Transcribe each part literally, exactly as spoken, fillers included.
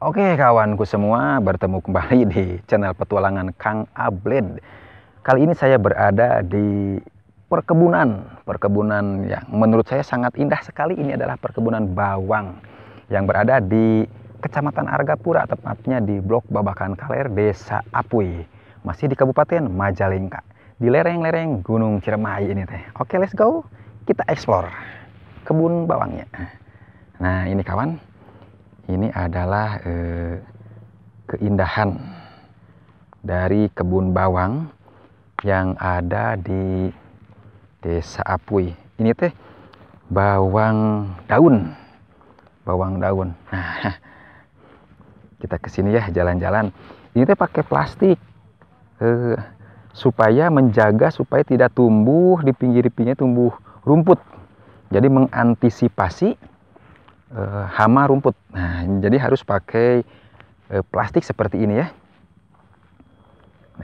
Oke kawanku semua, bertemu kembali di channel petualangan Kang Abled. Kali ini saya berada di perkebunan, perkebunan yang menurut saya sangat indah sekali. Ini adalah perkebunan bawang yang berada di Kecamatan Argapura, tepatnya di Blok Babakan Kaler, Desa Apui, masih di Kabupaten Majalengka, di lereng-lereng Gunung Ciremai ini teh. Oke, let's go, kita explore kebun bawangnya. Nah ini kawan, ini adalah eh, keindahan dari kebun bawang yang ada di Desa Apui. Ini teh bawang daun, bawang daun. Nah, kita kesini ya jalan-jalan. Ini teh pakai plastik eh, supaya menjaga supaya tidak tumbuh di pinggir-pinggirnya tumbuh rumput. Jadi mengantisipasi Eh, hama rumput. Nah, jadi harus pakai eh, plastik seperti ini ya.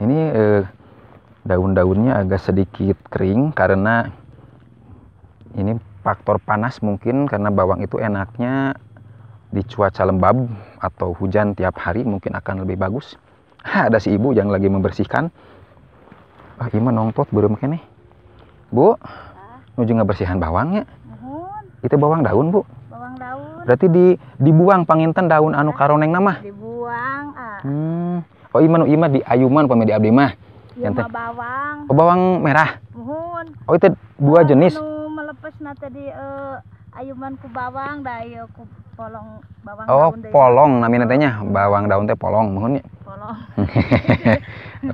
Ini eh, daun-daunnya agak sedikit kering karena ini faktor panas mungkin, karena bawang itu enaknya di cuaca lembab atau hujan tiap hari mungkin akan lebih bagus. Hah, ada si ibu yang lagi membersihkan. Ah, Ima nongtot belum kene. Bu, nuju ngebersihan bawangnya. Itu bawang daun, Bu. Berarti di dibuang panginten daun anu karoneng nama. Dibuang. Ah. Hmm. Oh iman iman di ayuman pamedi abdi mah. Ieu mah bawang. Oh, bawang merah. Muhun. Oh itu dua jenis. Nu melepasna teh di uh, ayuman ku bawang da ieu ku polong bawang oh, daun. Oh, polong namina teh nya. Bawang daun teh polong muhun nya. Polong.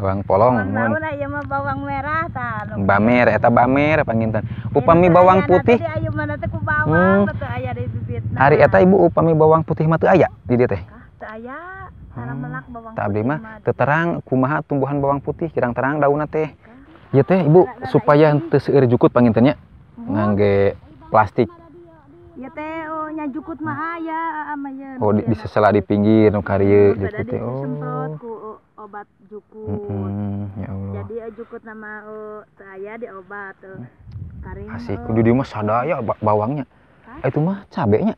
Bawang polong muhun. Lamun ieu mah bawang merah tah. Bamer eta bamer panginten. Upami bawang putih. Di ayuman teh ku bawang teh hmm. Aya di Nah, hari eta ibu upami bawang putih mah teu aya di dieu teh. Teu aya, cara melak bawang. Tah abdi mah teu terang kumaha tumbuhan bawang putih, kirang terang daunna teh. Ieu teh ibu supaya teu seueur jukut pangintennya ngangge plastik. Ieu teh oh nya jukut mah aya mah ieu. Oh disesela di pinggir nu karieu jukut teh. Oh. Disemprot ku obat jukut. Ya Allah. Jadi jukut nama teu aya di obat teh. Karing. Asik kudu di mah sadaya bawangnya. Itu mah cabenya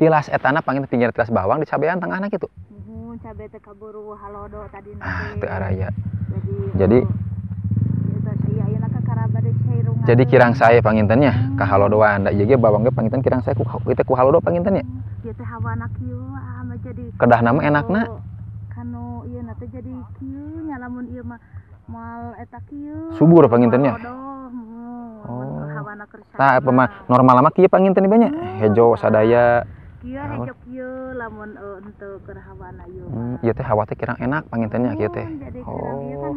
tilas etana pangin pinggir tilas bawang di cabean tengah anak itu uhum, cabe teh kaburu halodo tadi ah teu araya jadi jadi kirang saya pangintennya hmm. Ka halodoan da ieu ge bawang ge panginten kirang saya ku teh ku halodo pangintennya ieu teh hawana kieu mah jadi kedah nama enakna kanu ieu teh jadi kieu nya lamun ieu mah mal eta kieu subur pangintennya oh. Nah, normal lama kia panginten ini banyak hmm, hejo sadaya kia hejo kia lamun uh, untuk kerhawana yuk hmm, iya teh hawa teh kirang enak pangintennya kia teh oh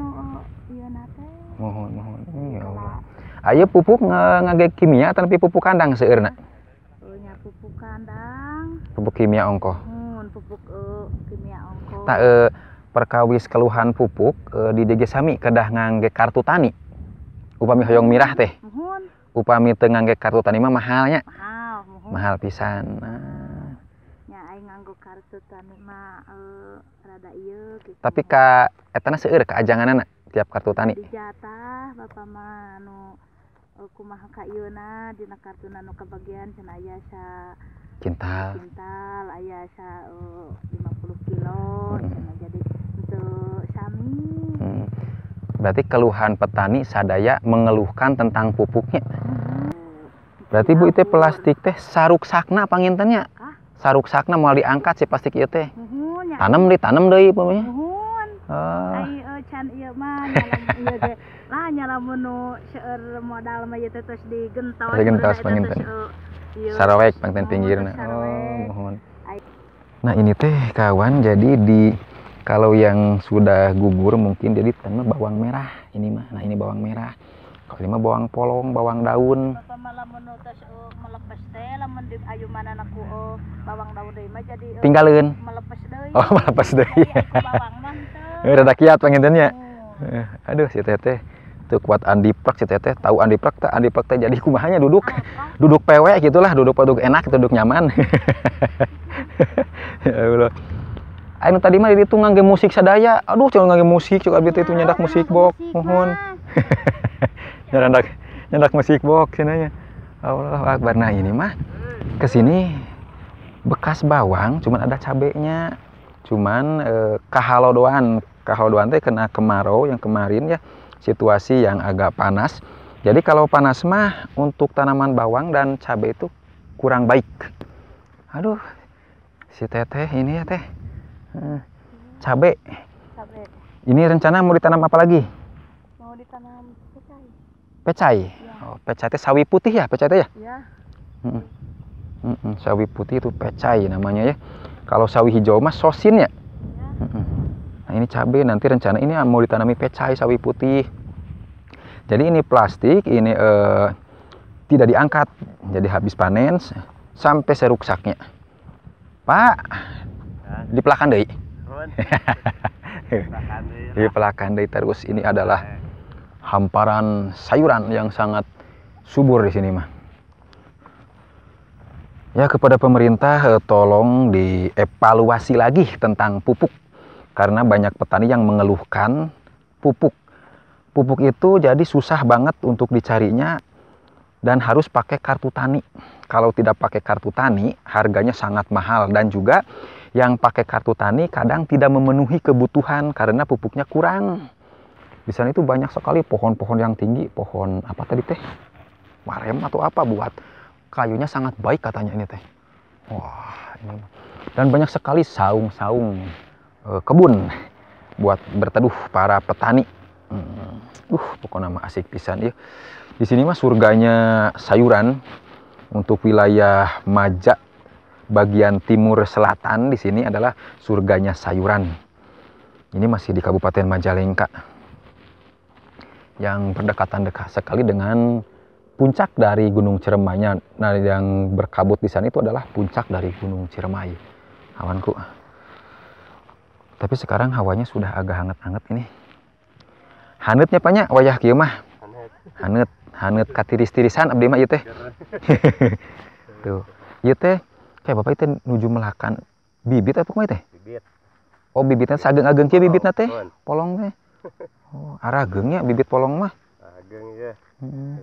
mohon mohon iya Allah ayo pupuk ngage kimia tapi pupuk kandang seueur na pupuk kandang pupuk kimia ongkoh hmm, pupuk uh, kimia ongkoh tak uh, perkawis keluhan pupuk uh, di D G Sami kedah ngangge kartu tani upami hoyong mirah teh upami teu ngangge kartu tani mah mahalnya mahal muhun. Mahal pisan nah. Ya aing nganggo kartu tani mah e, rada ieu gitu. Tapi ka etana seueur kaajanganna tiap kartu tani dijatah bapak mah anu kumaha ka ieuna dina kartuna nu kabagian cenah aya sa kintal kintal aya sa e, lima puluh kilo hmm. Cenah jadi teu sami hmm. Berarti keluhan petani sadaya mengeluhkan tentang pupuknya. Berarti Bu itu plastik teh saruk sakna pangintennya. Saruk sakna mau diangkat si plastik itu teh. Tanam deh, tanam deh pokoknya. Ai can ieu mah ieu ge. Lah nyalamun nu seueur modal mah ieu teh tos digentos. Digentos panginten. Sarawek panginten pinggirna. Oh, mohon. Nah, ini teh kawan jadi di kalau yang sudah gugur mungkin jadi tanah bawang merah ini mah. Nah ini bawang merah. Kalau ini mah bawang polong, bawang daun. Bapak malah menutas uh, melepas teh, lamun di ayuman anakku uh, bawang daun deui mah jadi uh, tinggalin. Melepas deui. Oh, melepas deui. Bawang mah. Rada kiat panginten nya. Oh. Aduh si teteh tuh kuat andiprek si teteh, tahu andiprek teh, andiprek teh jadi kumahanya duduk. Ah, duduk pewe gitulah, duduk duduk enak, duduk nyaman. Ya Allah. Ayo tadi mah itu ngangge musik sadaya. Aduh, cuman ngangge musik, cuman abis itu nyandak musik box, mohon. nyandak, nyandak musik box, senanya. Allah Akbar. Nah ini mah, kesini bekas bawang, cuman ada cabenya, cuman e, kahalo doan, kahalo doan teh kena kemarau yang kemarin ya, situasi yang agak panas. Jadi kalau panas mah untuk tanaman bawang dan cabe itu kurang baik. Aduh, si teteh ini ya teh, cabe. Cabe. Ini rencana mau ditanam apa lagi? Mau ditanam pecai. Pecai. Ya. Oh, pecai teh sawi putih ya, pecai teh ya? Iya. Hmm. Hmm, hmm. Sawi putih itu pecai namanya ya. Kalau sawi hijau mah sosin ya. Ya. Nah ini cabai, nanti rencana ini mau ditanami pecai sawi putih. Jadi ini plastik, ini eh, tidak diangkat. Jadi habis panen sampai seruksaknya. Pak, dipelakan deh. Dipelakan deh terus. Ini adalah hamparan sayuran yang sangat subur di sini mah. Ya, kepada pemerintah tolong dievaluasi lagi tentang pupuk, karena banyak petani yang mengeluhkan pupuk. Pupuk itu jadi susah banget untuk dicarinya dan harus pakai kartu tani. Kalau tidak pakai kartu tani, harganya sangat mahal, dan juga yang pakai kartu tani kadang tidak memenuhi kebutuhan karena pupuknya kurang. Di sana itu banyak sekali pohon-pohon yang tinggi, pohon apa tadi teh? Warem atau apa, buat kayunya sangat baik katanya ini teh. Wah, ini. Dan banyak sekali saung-saung e, kebun buat berteduh para petani. Hmm. Uh, pokoknya mah asik pisan ya. Di sini mah surganya sayuran untuk wilayah Maja bagian timur selatan. Di sini adalah surganya sayuran. Ini masih di Kabupaten Majalengka yang berdekatan dekat sekali dengan puncak dari Gunung Ciremainya. Nah, yang berkabut di sana itu adalah puncak dari Gunung Ciremai, kawanku. Tapi sekarang hawanya sudah agak hangat-hangat ini. Hanetnya banyak, wayah kieu mah. Hanet, hanet katiris-tirisan abdi mah ieu teh. Tuh, ieu teh kayak bapak teh nuju melakan bibit apa kumaha teh? Bibit. Oh, bibitnya sageng-ageng kieu bibitna teh, polong teh. Oh, aragengnya bibit polong mah. Ageng ya. Hmm.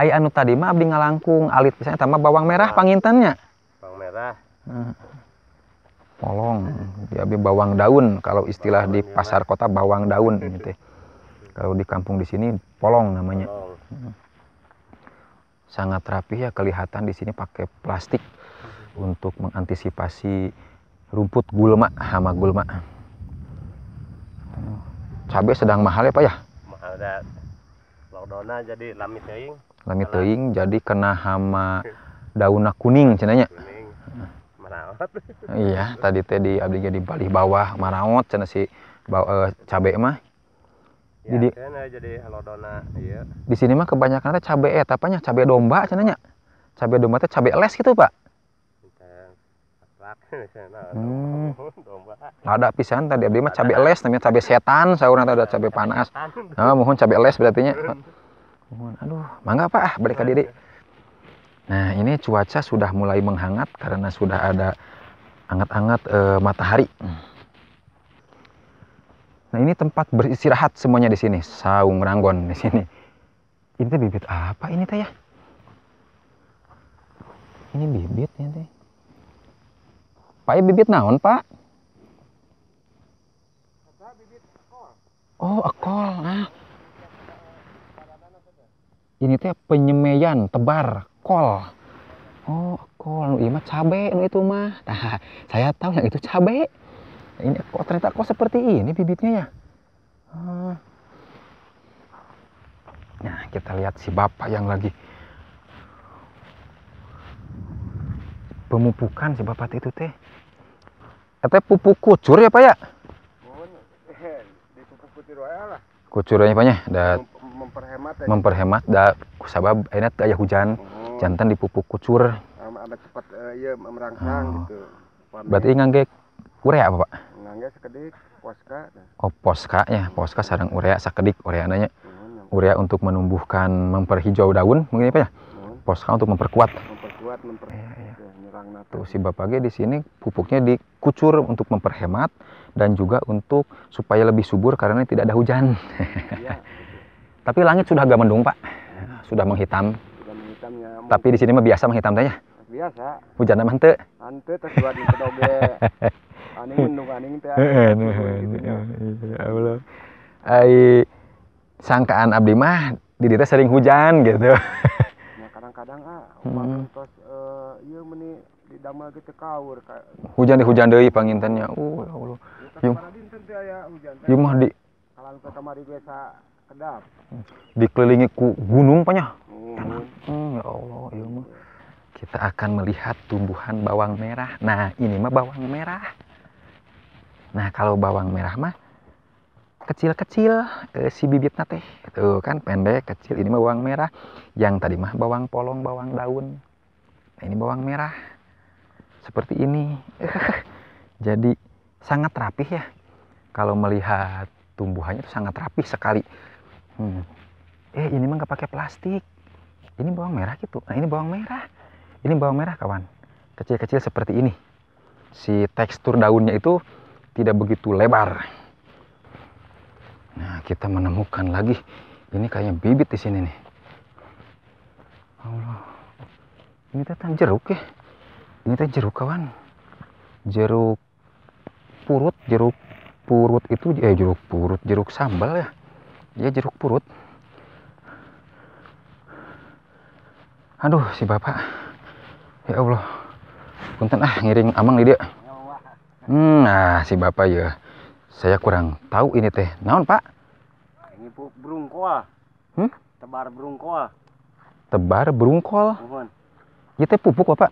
Ai anu tadi mah abdi ngalangkung alit misalnya tambah bawang merah pangintannya. Bawang merah. Polong, dia abdi bawang daun, kalau istilah bawang di pasar kota bawang daun gitu. Kalau di kampung di sini polong namanya. Polong. Sangat rapih ya kelihatan di sini pakai plastik untuk mengantisipasi rumput gulma, hama gulma. Cabai sedang mahal ya, Pak ya? Mahal dah. Lodona jadi lamit teuing. Lamit teuing jadi kena hama daunna kuning cenanya. Kuning. Maraot. Iya, tadi teh di abdi jadi balih bawah maraot cenah si uh, cabe mah. Ya, jadi jadi lodona ieu. Di sini mah kebanyakan teh cabe eta apanya? Cabe domba cenanya. Cabe domba teh cabe les gitu, Pak. Hmm. Ada pisan tadi abdi mah cabe les namanya cabe setan, saurna ada cabe panas. Nah, mohon cabe les berartinya. Mohon. Aduh, mangga Pak, ah balik ka diri. Nah, ini cuaca sudah mulai menghangat karena sudah ada hangat-hangat e, matahari. Nah, ini tempat beristirahat semuanya di sini. Saung ranggon di sini. Ini teh bibit apa ini teh ya? Ini bibit ya teh. Pak, bibit naon, Pak? Bibit ekol. Oh, ekol. Nah. Ini teh penyemaian tebar kol. Oh, ekol. Ini mah cabe, itu mah. Nah, saya tahu yang itu cabe. Ini ekol, ternyata ekol seperti ini bibitnya ya. Nah, kita lihat si bapak yang lagi pemupukan si bapak itu teh. Katanya pupuk kucur ya Pak ya? Kucurnya Pak ya? Memperhemat ya. Memperhemat. Da, kusabab ini ayah hujan. Oh. Jantan dipupuk kucur. Ada cepat ya merangsang oh. Gitu. Panen. Berarti nganggek urea apa Pak? Nganggek sekedik, poska. Oh poska ya, poska sarang urea, sekedik urea nanya. Urea untuk menumbuhkan, memperhijau daun mungkin Pak ya? Poska untuk memperkuat. Memperkuat, memperkuat. Ya, ya. Tuh si bapak di sini pupuknya dikucur untuk memperhemat dan juga untuk supaya lebih subur karena tidak ada hujan. Ya. Tapi langit sudah agak mendung Pak, sudah menghitam. Sudah menghitam ya, tapi di sini mah biasa menghitam tanya. Biasa biasa. Hujan mah henteu. Henteu teh dua dina doge. Aning mendung aning teh. Heeh, Allah. Ai sangkaan abdi mah di dieu teh sering hujan gitu. Ya kadang-kadang ah umpama tos ieu meuni didamel teh kaur. Hujan di hujan deui panginten nya. Uh, Allah. Ieu ieu mah di kalan kamari biasa kedap. Dikelilingi ku gunung panya. Hmm, ya Allah, ieu mah kita akan melihat tumbuhan bawang merah. Nah, ini mah bawang merah. Nah, kalau bawang merah mah kecil-kecil eh, si bibitnya teh. Tuh kan pendek, kecil. Ini mah bawang merah. Yang tadi mah bawang polong, bawang daun. Nah, ini bawang merah. Seperti ini. Jadi sangat rapih ya. Kalau melihat tumbuhannya itu sangat rapih sekali. Hmm. Eh, ini mah nggak pakai plastik. Ini bawang merah gitu. Nah, ini bawang merah. Ini bawang merah kawan, kecil-kecil seperti ini. Si tekstur daunnya itu tidak begitu lebar. Nah, kita menemukan lagi. Ini kayaknya bibit di sini nih. Allah. Ini teh jeruk ya. Ini teh jeruk kawan. Jeruk purut, jeruk purut itu eh jeruk purut, jeruk sambal ya. Ya jeruk purut. Aduh, si bapak. Ya Allah, punten ah ngiring amang di dia. Hmm, nah si bapak ya, saya kurang tahu ini teh. Naon pak? Ini berungkol. Hmm? Tebar berungkol. Tebar berungkol. Mohon. Itu teh pupuk bapak?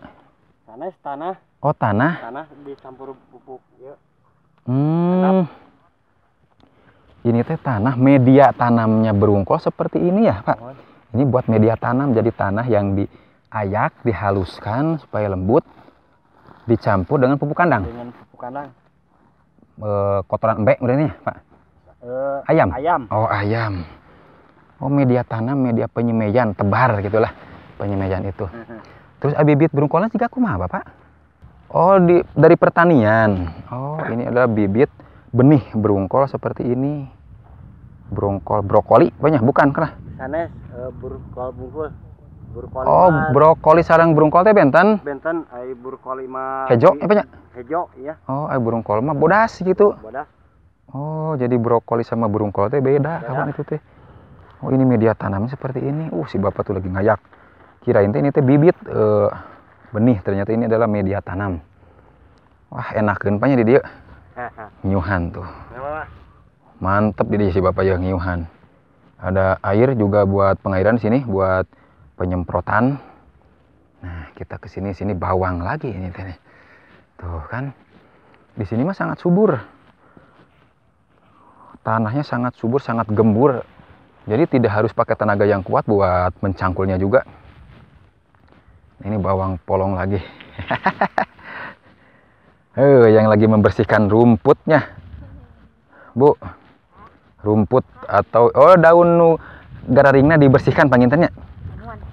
Tanah, tanah. Oh tanah. Tanah dicampur pupuk. Ya. Hmm. Ini teh tanah, media tanamnya berungkol seperti ini ya pak? Mohon. Ini buat media tanam, jadi tanah yang di ayak dihaluskan supaya lembut, dicampur dengan pupuk kandang. Dengan pupuk kandang. E, kotoran embek berarti pak? E, ayam. Ayam. Oh ayam. Oh media tanam, media penyemejan, tebar gitulah penyemejan itu. Terus bibit berungkolnya juga kumaha pak? Oh di, dari pertanian. Oh ini adalah bibit benih berungkol seperti ini. Berungkol brokoli banyak bukan kah? Sanes e, berungkol bungkul. Burkoli oh, man. Brokoli sarang burungkol teh benten. Benten, ai brokoli mah hejo, apa nya? Hejo, iya. Oh, ai burungkol mah bodas gitu. Bodas. Oh, jadi brokoli sama burungkol teh beda, beda. Kawan itu teh. Oh, ini media tanamnya seperti ini. Uh, si bapak tuh lagi ngayak. Kirain teh ini teh bibit uh, benih, ternyata ini adalah media tanam. Wah, enakeun panya di dieu. Nyuhan tuh. Mantep di dieu si bapak ya nyuhan. Ada air juga buat pengairan sini, buat penyemprotan. Nah, kita ke sini sini bawang lagi ini teh. Tuh kan. Di sini mah sangat subur. Tanahnya sangat subur, sangat gembur. Jadi tidak harus pakai tenaga yang kuat buat mencangkulnya juga. Ini bawang polong lagi. Eh, yang lagi membersihkan rumputnya. Bu. Rumput atau oh daun gararingnya dibersihkan pangintennya.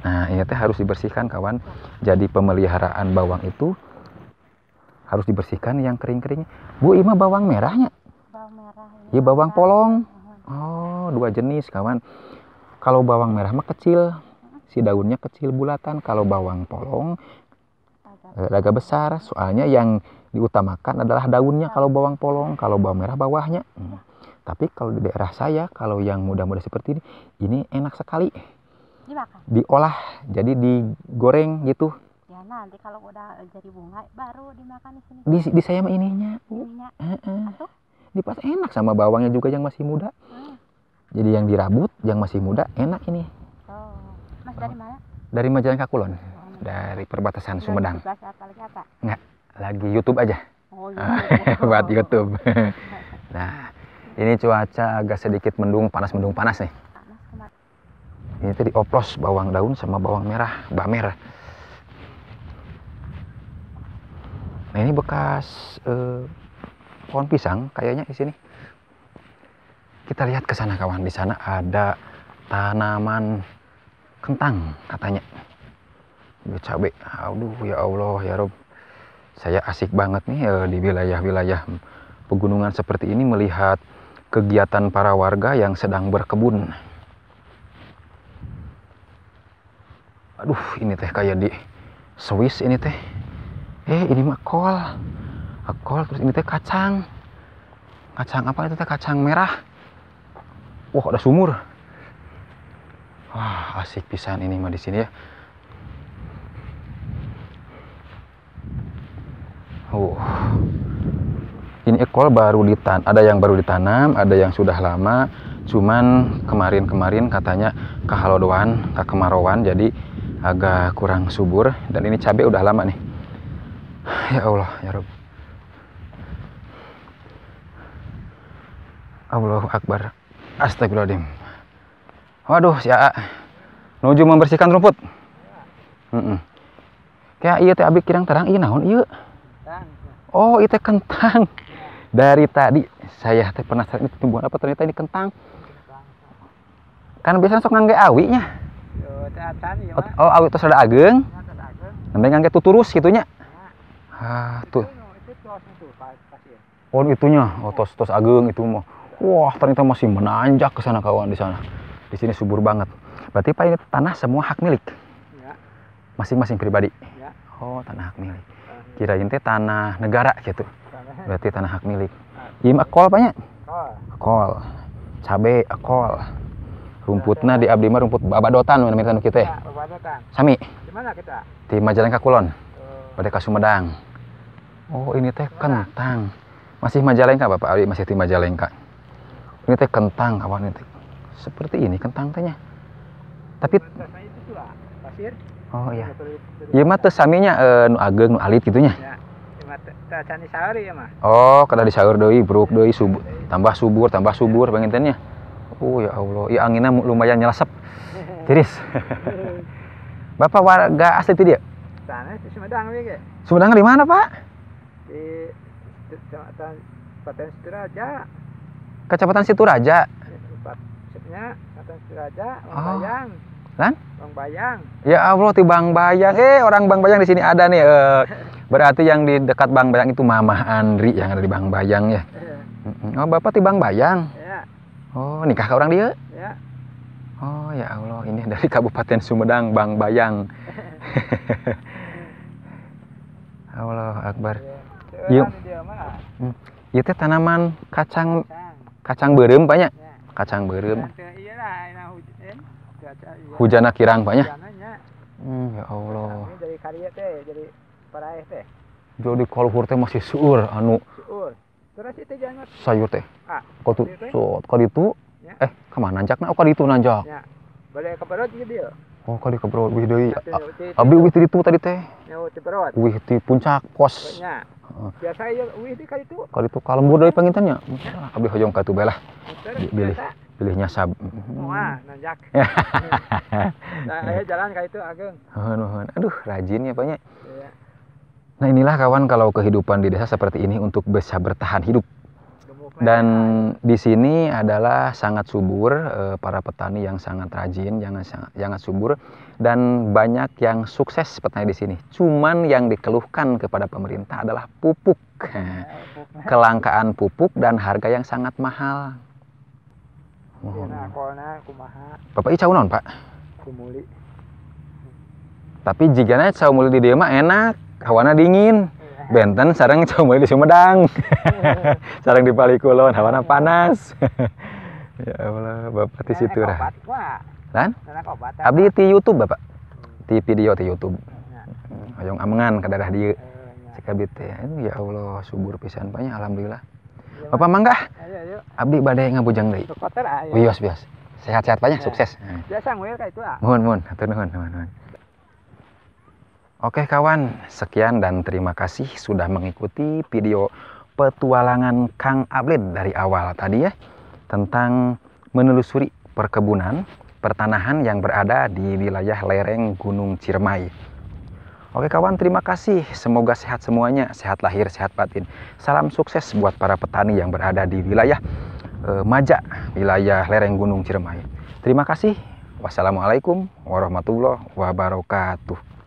Nah, ini teh harus dibersihkan kawan. Jadi pemeliharaan bawang itu harus dibersihkan yang kering-kering. Bu, ima bawang merahnya. Bawang merah. Iya, bawang polong. Oh, dua jenis kawan. Kalau bawang merah mah kecil, si daunnya kecil bulatan. Kalau bawang polong agak besar. Soalnya yang diutamakan adalah daunnya kalau bawang polong, kalau bawang merah bawahnya. Hmm. Tapi kalau di daerah saya, kalau yang muda-muda seperti ini, ini enak sekali. Dimakan. Diolah, jadi digoreng gitu. Ya nanti kalau udah jadi bunga baru dimakan di sini. Di, di saya mah ininya. Ininya. Uh -uh. Dipas enak sama bawangnya juga yang masih muda. Hmm. Jadi yang dirabut yang masih muda enak ini. Oh. Mas dari mana? Dari Majalengka Kulon. Oh. Dari perbatasan dari Sumedang. Enggak, lagi YouTube aja. Oh, YouTube. Buat YouTube. Nah, ini cuaca agak sedikit mendung panas mendung panas nih. Ini tadi oplos bawang daun sama bawang merah, bamer. Nah ini bekas eh, pohon pisang kayaknya di sini. Kita lihat ke sana kawan, di sana ada tanaman kentang katanya. Cabai, aduh ya Allah ya Rob. Saya asik banget nih eh, di wilayah-wilayah pegunungan seperti ini melihat kegiatan para warga yang sedang berkebun. Aduh, ini teh kayak di Swiss ini teh. Eh ini mah kol, kol terus ini teh kacang, kacang apa itu teh, kacang merah. Wah ada sumur. Wah asik pisan ini mah di sini ya. Oh, ini kol baru ditan, ada yang baru ditanam, ada yang sudah lama. Cuman kemarin-kemarin katanya kahalodoan, kakemaroan, jadi agak kurang subur. Dan ini cabai udah lama nih. Ya Allah ya Rabb. Allahu Akbar. Astagfirullahaladzim. Waduh si Aa nuju membersihkan rumput. Heeh. Kayak ieu teh abdi kirang terang ieu naon ieu? Oh, itu kentang. Dari tadi saya teh penasaran ini tumbuhan apa, ternyata ini kentang. Kan biasanya sok ngangge awinya. Oh, awi tos rada ageng. Namanya ngangge tuturus gitunya. Ah, tuh. Oh, itunya, oh, tos tos ageng itu mah. Wah, ternyata masih menanjak ke sana kawan di sana. Di sini subur banget. Berarti Pak ini tanah semua hak milik. Masing-masing pribadi. Oh, tanah hak milik. Kirain teh tanah negara gitu. Berarti tanah hak milik. Im akol banyak. Akol. Cabe akol. Rumputna di abdi mah rumput babadotan namanya kita. Babadotan. Sami. Di mana kita? Di Majalengka Kulon. Pada ka Sumedang. Oh ini teh kentang, masih Majalengka Bapak Abi, masih di Majalengka. Ini teh kentang kawan, ini teh seperti ini kentang tehnya. Tapi oh iya, iya mah teh saminya eh, nu ageng nu alit gitunya. Oh kada disaur doi, bruk doi, subur, tambah subur, tambah subur pengen tehnya. Oh ya Allah, iya anginnya lumayan nyelasep, tiris. Bapak warga asli dia? Sumedang. Sumedang di mana Pak? Di Kecamatan Cipatensiraja. Kecamatan Situraja. Kecamatan Situraja, Bang Bayang. Lan? Bang Bayang. Ya Allah, di Bang Bayang. Eh, orang Bang Bayang di sini ada nih. E, berarti yang di dekat Bang Bayang itu Mamah Andri yang ada di Bang Bayang ya. Oh, Bapak di Bang Bayang. Ya. Oh, nikah ke orang dia? Ya. Oh, ya Allah, ini dari Kabupaten Sumedang, Bang Bayang. Allah Akbar. Ya. Yuk, itu ya, tanaman kacang, kacang berem banyak, kacang berem. Hujannya kirang banyak. Hmm, ya Allah. Jadi kolhur teh masih suur, anu. Sayur teh. Kau tu, kau itu, eh, kemana nanjak? Nah, kau itu nanjak. Boleh keberot dia. Oh kali keberot, wih doi, abdi wih di itu tadi teh. Wih di puncak pos. Biasa ya, wih di kali itu. Kali itu kalembur doi pengintannya. Abdi hojong katu belah. Pilih, pilihnya sab. Wah, nanjak. Hahaha. Jalan kali itu ageng. Aduh, rajin ya banyak. Nah inilah kawan kalau kehidupan di desa seperti ini untuk bisa bertahan hidup. Dan di sini adalah sangat subur, para petani yang sangat rajin, yang sangat, yang sangat subur, dan banyak yang sukses petani di sini. Cuman yang dikeluhkan kepada pemerintah adalah pupuk, kelangkaan pupuk dan harga yang sangat mahal. Mohon. Bapak icau non Pak? Kumuli. Tapi jika naik cau muli di dema enak, hawana dingin. Benten sarang coba di Sumedang. Sarang di Palikulon, hawana panas. Ya Allah, Bapak di situ lah. Lan? Abdi di YouTube Bapak. Di video di YouTube. Hoyong amengan ka daerah dieu. Cek abdi teh. Ya Allah, subur pisan banyak alhamdulillah. Bapak mangga. Abdi bade ngabujang deui. Wios bios. Sehat-sehat banyak, sukses. Biasa ngulir ka itu ah. Nuhun nuhun, hatur nuhun nuhun. Oke kawan, sekian dan terima kasih sudah mengikuti video petualangan Kang Abled dari awal tadi ya, tentang menelusuri perkebunan, pertanahan yang berada di wilayah lereng Gunung Ciremai. Oke kawan, terima kasih. Semoga sehat semuanya, sehat lahir, sehat batin. Salam sukses buat para petani yang berada di wilayah eh, Maja, wilayah lereng Gunung Ciremai. Terima kasih. Wassalamualaikum warahmatullahi wabarakatuh.